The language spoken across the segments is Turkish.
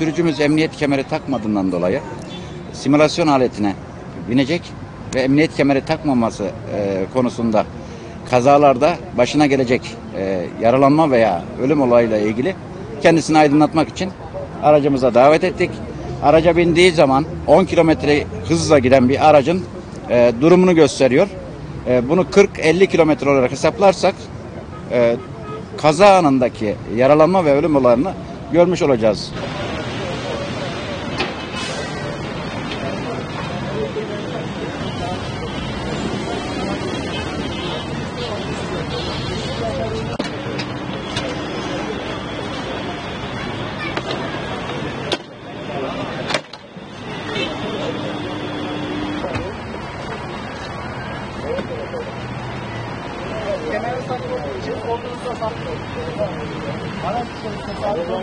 sürücümüz emniyet kemeri takmadığından dolayı simülasyon aletine binecek ve emniyet kemeri takmaması konusunda kazalarda başına gelecek yaralanma veya ölüm olayıyla ilgili kendisini aydınlatmak için aracımıza davet ettik. Araca bindiği zaman 10 kilometre hızla giden bir aracın durumunu gösteriyor. Bunu 40-50 kilometre olarak hesaplarsak kaza anındaki yaralanma ve ölüm olayını görmüş olacağız. Kemeri takmak için koltuğunuza saklı. Araç içerisinde saklı.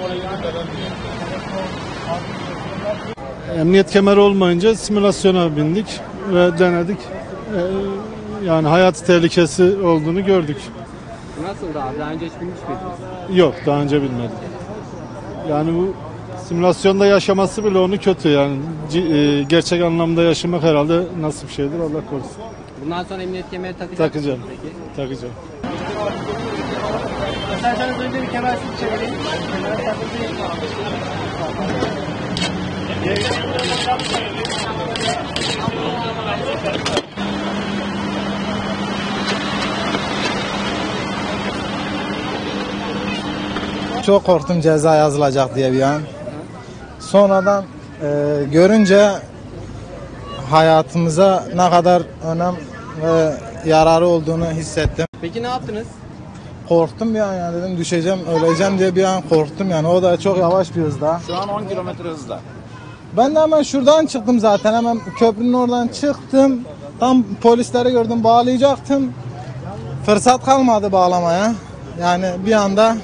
Emniyet kemeri olmayınca simülasyona bindik ve denedik. Yani hayat tehlikesi olduğunu gördük. Nasıl abi? Daha önce hiç binmiş miydiniz? Yok, daha önce bilmedim. Yani bu simülasyonda yaşaması bile onu kötü yani. Gerçek anlamda yaşamak herhalde nasıl bir şeydir, Allah korusun. Bundan sonra emniyet kemeri takacağım. Peki. Takacağım. İsterseniz önce bir kemer sizi çevireyim. Kemer takacağım. Çok korktum ceza yazılacak diye bir an. Sonradan görünce hayatımıza ne kadar önem ve yararı olduğunu hissettim. Peki ne yaptınız? Korktum bir an, yani dedim düşeceğim, öleceğim diye bir an korktum yani. O da çok yavaş bir hızda. Şu an 10 kilometre hızda. Ben de hemen şuradan çıktım zaten, hemen köprünün oradan çıktım. Tam polisleri gördüm, bağlayacaktım. Fırsat kalmadı bağlamaya. Yani bir anda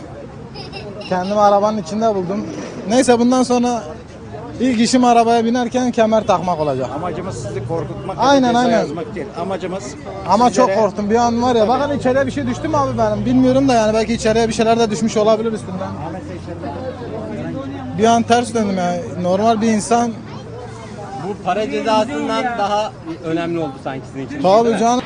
kendimi arabanın içinde buldum. Neyse, bundan sonra ilk işim arabaya binerken kemer takmak olacak. Amacımız sizi korkutmak, aynen. Yazmak değil. Amacımız. Ama çok korktum bir an var ya. Bakın içeriye bir şey düştü mü abi benim? Bilmiyorum da yani belki içeriye bir şeyler de düşmüş olabilir üstünden. Bir an ters döndüm yani. Normal bir insan. Bu para cezasından daha önemli oldu sanki sizin için. Tabii canım.